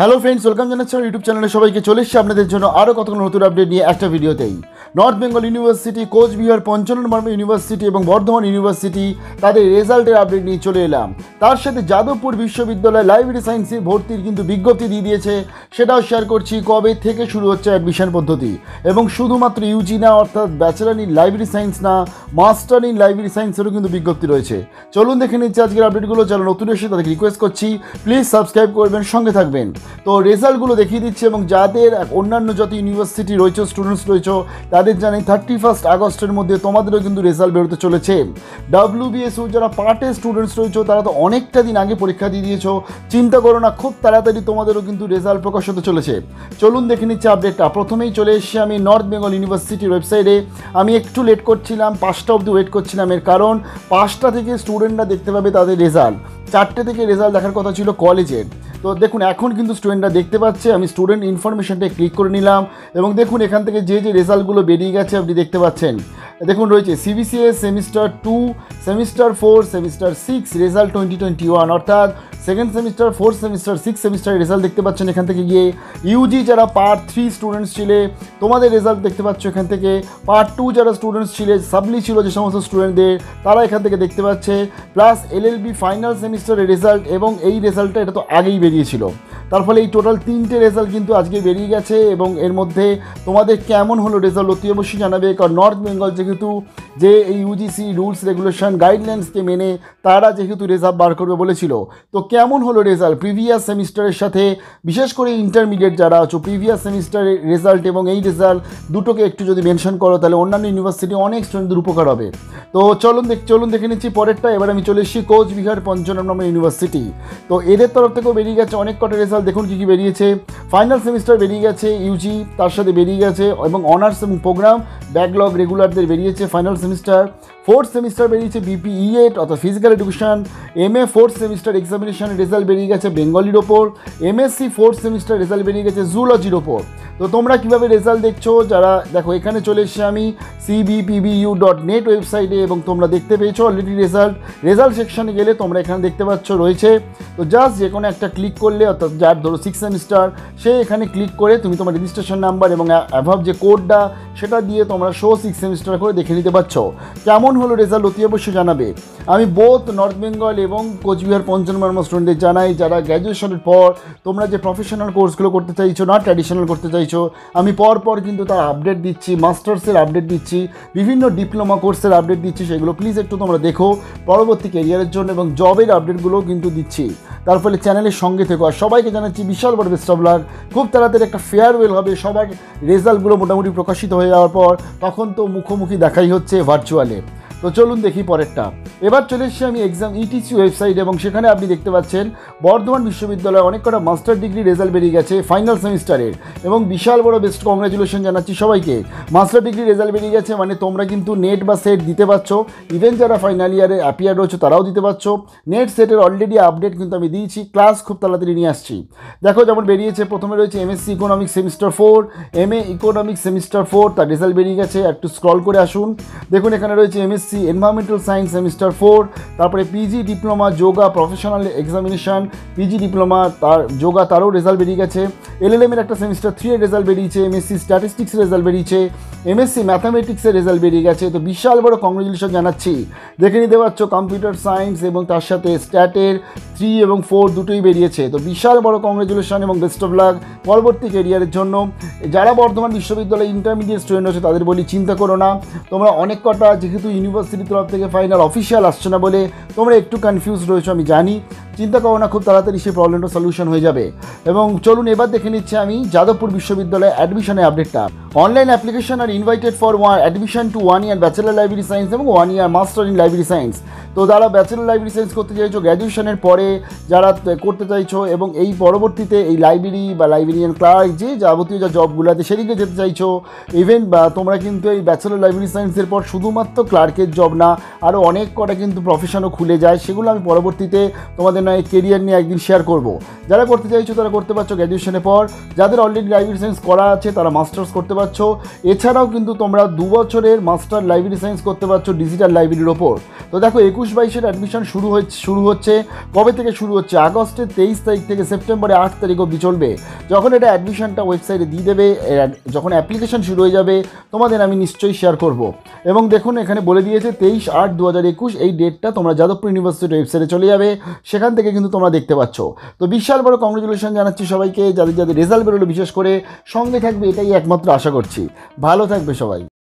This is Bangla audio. हेलो फ्रेंड्स वेलकम जाना यूट्यूब चैनल सबाई के चले अपन जो और कत नतून अपडेट नहीं एक भिडियोते ही north Bengal university Cooch Behar Panchanan Barma university और बर्धमान यूनिवर्सिटी तादेर रेजल्टेर अपडेट नहीं चले एलाम तार साथे जादवपुर विश्वविद्यालय लाइब्रेरी साइंस भर्तिर किन्तु विज्ञप्ति दिए दिए सेटाओ शेयर करछि कबे थेके शुरू होच्छे एडमिशन पद्धति और शुधुमात्र यूजी ना अर्थात बैचलर इन लाइब्रेरी साइंस ना मास्टर इन लाइब्रेरी साइंसेरও কিন্তু विज्ञप्ति रही है। चलुन देखे निच्छे आजकेर अपडेटगुलो जारा नतुन एसेছে तादेरকে रिक्वेस्ट करछि प्लिज सबस्क्राइब करबेन संगे थाकबेन। तो रेजल्टगुलो देखिए दिच्छे और जादेर अन्यान्य जो यूनिवर्सिटी रयेछे स्टूडेंट्स रयेछे तादेर जानाई 31 আগস্টের মধ্যে তোমাদেরও কিন্তু রেজাল্ট বেরোতে চলেছে। WBSU যারা পার্টে স্টুডেন্টস রয়েছে তারা তো অনেকটা দিন আগে পরীক্ষা দিয়ে দিয়েছো, চিন্তা করো না খুব তাড়াতাড়ি তোমাদেরও কিন্তু রেজাল্ট প্রকাশ হতে চলেছে। চলুন দেখে নিচ্ছি আপডেটটা। প্রথমেই চলে এসেছি আমি নর্থ বেঙ্গল ইউনিভার্সিটির ওয়েবসাইটে। আমি একটু লেট করছিলাম, 5টা অবধি ওয়েট করছিলাম, এর কারণ 5টা থেকে স্টুডেন্টরা দেখতে পাবে তাদের রেজাল্ট, 4টে থেকে রেজাল্ট দেখার কথা ছিল কলেজের। তো দেখুন এখন কিন্তু স্টুডেন্টরা দেখতে পাচ্ছে, আমি স্টুডেন্ট ইনফরমেশনটায় ক্লিক করে নিলাম এবং দেখুন এখান থেকে যে যে রেজাল্টগুলো বেরিয়ে গেছে আপনি দেখতে পাচ্ছেন। দেখুন রয়েছে CBCS semester 2, semester 4, semester 6 result 2021 অর্থাৎ second semester 4th semester 6 semester result দেখতে পাচ্ছেন এখান থেকে গিয়ে। UG যারা পার্ট 3 স্টুডেন্টস ছিলে তোমাদের রেজাল্ট দেখতে পাচ্ছ এখান থেকে, পার্ট 2 যারা স্টুডেন্টস ছিলে সাবলি ছিল যে সমস্ত স্টুডেন্টদের তারা এখান থেকে দেখতে পাচ্ছে, প্লাস LLB ফাইনাল সেমিস্টারের রেজাল্ট এবং এই রেজাল্টটা এটা তো আগেই বেরিয়েছিল। তার ফলে এই টোটাল 3টে রেজাল্ট কিন্তু আজকে বেরিয়ে গেছে এবং এর মধ্যে তোমাদের কেমন হলো রেজাল্ট অতি অবশ্যই জানাবে, কারণ নর্থ বেঙ্গল যেহেতু যে এই UGC রুলস রেগুলেশন গাইডলাইন্সকে মেনে তারা যেহেতু রেজাল্ট বার করবে বলেছিল। তো কেমন হলো রেজাল্ট প্রিভিয়াস সেমিস্টারের সাথে, বিশেষ করে ইন্টারমিডিয়েট যারা আছো প্রিভিয়াস সেমিস্টারের রেজাল্ট এবং এই রেজাল্ট দুটোকে একটু যদি মেনশন করো তাহলে অন্যান্য ইউনিভার্সিটি অনেক স্টুডেন্টদের উপকার হবে। তো চলুন দেখে নিচ্ছি পরেরটা। এবার আমি চলে এসেছি কোচ বিহার পঞ্চানন বার্মা ইউনিভার্সিটি। তো এদের তরফ থেকেও বেরিয়ে গেছে অনেক কটা রেজাল্ট, দেখুন কী কী বেরিয়েছে। ফাইনাল সেমিস্টার বেরিয়ে গেছে UG, তার সাথে বেরিয়ে গেছে এবং অনার্স এবং প্রোগ্রাম ব্যাকলগ রেগুলারদের বেরিয়েছে ফাইনাল সেমিস্টার। फोर्थ सेमिस्टार बेरिए BPE अर्थात physical education. MA fourth semester examination result बेरिए गेछे बेंगलिर ओपर। MSc फोर्थ सेमिस्टार रेजल्ट बेरिए गेछे जुलजिर ओपर। तो तोमरा किभाबे रेजल्ट देखछो जारा देखो एखाने चले एसेछि आमी cbpbu.net वेबसाइटे एबं तोमरा देखते पेयेछो अलरेडी रेजल्ट। रेजल्ट सेक्शने गेले तोमरा एखाने देखते पाच्छ रयेछे। तो जस्ट जेकोनो एकटा क्लिक करले अर्थात जार धरो 6 सेमिस्टार से एखाने क्लिक करे तुमि तोमार रेजिस्ट्रेशन नम्बर एबं अभाव जे कोडटा सेटा दिये तोमरा शो 6 सेमिस्टार करे देखे निते पाच्छो। কেমন হলো রেজাল্ট অতি অবশ্যই জানাবে। আমি বোথ নর্থ বেঙ্গল এবং কোচবিহার পঞ্চানন বার্মা স্টুডেন্টদের জানাই যারা গ্র্যাজুয়েশনের পর তোমরা যে প্রফেশনাল কোর্সগুলো করতে চাইছো না ট্র্যাডিশনাল করতে চাইছো, আমি পরপর কিন্তু তার আপডেট দিচ্ছি, মাস্টার্সের আপডেট দিচ্ছি, বিভিন্ন ডিপ্লোমা কোর্সের আপডেট দিচ্ছি, সেগুলো প্লিজ একটু তোমরা দেখো পরবর্তী ক্যারিয়ারের জন্য, এবং জবের আপডেটগুলোও কিন্তু দিচ্ছি। তার ফলে চ্যানেলের সঙ্গে থেকো। আর সবাইকে জানাচ্ছি বিশাল বড় বেস্ট অফ লাক। খুব তাড়াতাড়ি একটা ফেয়ারওয়েল হবে, সবার রেজাল্টগুলো মোটামুটি প্রকাশিত হয়ে যাওয়ার পর তখন তো মুখোমুখি দেখাই হচ্ছে ভার্চুয়ালে। তো চলুন দেখি পরেরটা। এবার চলে এসেছি আমি এক্সাম ETC ওয়েবসাইট এবং সেখানে আপনি দেখতে পাচ্ছেন বর্ধমান বিশ্ববিদ্যালয়ে অনেক কটা মাস্টার ডিগ্রি রেজাল্ট বেরিয়ে গেছে ফাইনাল সেমিস্টারের, এবং বিশাল বড় বেস্ট কংগ্রাচুলেশন জানাচ্ছি সবাইকে। মাস্টার ডিগ্রি রেজাল্ট বেরিয়ে গেছে মানে তোমরা কিন্তু নেট বা সেট দিতে পারছো, ইভেন যারা ফাইনাল ইয়ারে অ্যাপিয়ার রয়েছে তারাও দিতে পারছো। নেট সেটের অলরেডি আপডেট কিন্তু আমি দিয়েছি, ক্লাস খুব তাড়াতাড়ি নিয়ে আসছি। দেখো যেমন বেরিয়েছে, প্রথমে রয়েছে MSc economic semester 4, MA economic semester 4 তার রেজাল্ট বেরিয়ে গেছে, একটু স্ক্রল করে আসুন। দেখুন এখানে রয়েছে MSc এনভায়রনমেন্টাল সায়েন্স সেমিস্টার 4, তারপরে PG diploma yoga professional examination, PG diploma তার যোগা তারও রেজাল্ট বেরিয়ে গেছে। LLM এর একটা সেমিস্টার 3 এর রেজাল্ট বেরিয়েছে। MSc স্ট্যাটিস্টিক্সের রেজাল্ট বেরিয়েছে। MSc ম্যাথামেটিক্সের রেজাল্ট বেরিয়ে গেছে। তো বিশাল বড় কংগ্রেচুলেশন জানাচ্ছি। দেখে নিতে পারছো কম্পিউটার সায়েন্স এবং তার সাথে স্ট্যাটের 3 এবং 4 দুটোই বেরিয়েছে। তো বিশাল বড় কংগ্রেচুলেশন এবং বেস্ট অফ লাক পরবর্তী ক্যারিয়ারের জন্য। যারা বর্ধমান বিশ্ববিদ্যালয়ে ইন্টারমিডিয়েট স্টুডেন্ট আছে তাদের বলি চিন্তা করো না, তোমরা অনেক কটা যেহেতু ইউনিভার্সিটির তরফ থেকে ফাইনাল অফিসিয়াল আসছে না বলে তোমরা একটু কনফিউজ রয়েছো আমি জানি, চিন্তা করো না খুব তাড়াতাড়ি সেই প্রবলেমটা সলিউশন হয়ে যাবে। এবং চলুন এবার দেখে নিচ্ছি আমি যাদবপুর বিশ্ববিদ্যালয়ে অ্যাডমিশনের আপডেটটা। অনলাইন অ্যাপ্লিকেশন আর invited for admission to 1 year bachelor library science এবং 1 year master in library science. তো যারা ব্যাচেলার লাইব্রেরি সায়েন্স করতে চাইছো গ্র্যাজুয়েশনের পরে যারা করতে চাইছো এবং এই পরবর্তীতে এই লাইব্রেরি বা লাইব্রেরিয়ান ক্লার্ক যে যাবতীয় যা জবগুলোতে সেদিকে যেতে চাইছো, ইভেন বা তোমরা কিন্তু এই ব্যাচেলার লাইব্রেরি সায়েন্সের পর শুধুমাত্র ক্লার্কের জব না আরও অনেক কটা কিন্তু প্রফেশনও খুলে যায়, সেগুলো আমি পরবর্তীতে তোমাদের এই কেরিয়ার নিয়ে একদিন শেয়ার করব। যারা করতে চাইছো তারা করতে পারছো গ্র্যাজুয়েশনের পর, যাদের অলরেডি লাইব্রেরি সায়েন্স করা আছে তারা মাস্টার্স করতে পারছো। এছাড়াও কিন্তু তোমরা 2 বছরের মাস্টার লাইব্রেরি সায়েন্স করতে পারছো ডিজিটাল লাইব্রেরির ওপর। তো দেখো 21-22 অ্যাডমিশন শুরু হচ্ছে কবে থেকে শুরু হচ্ছে? আগস্টের 23 তারিখ থেকে সেপ্টেম্বরের 8 তারিখ অবধি চলবে। যখন এটা অ্যাডমিশনটা ওয়েবসাইটে দিয়ে দেবে, যখন অ্যাপ্লিকেশন শুরু হয়ে যাবে তোমাদের আমি নিশ্চয়ই শেয়ার করব। এবং দেখুন এখানে বলে দিয়েছে 23-8-2021 এই ডেটটা তোমরা যাদবপুর ইউনিভার্সিটির ওয়েবসাইটে চলে যাবে, সেখান থেকে কিন্তু তোমরা দেখতে পাচ্ছ। তো বিশাল বড় কংগ্রেচুলেশন জানাচ্ছি সবাইকে, যাদের যাদের রেজাল্ট বেরোলো বিশেষ করে। সঙ্গে থাকবে এটাই একমাত্র আশা করছি। ভালো থাকবে সবাই।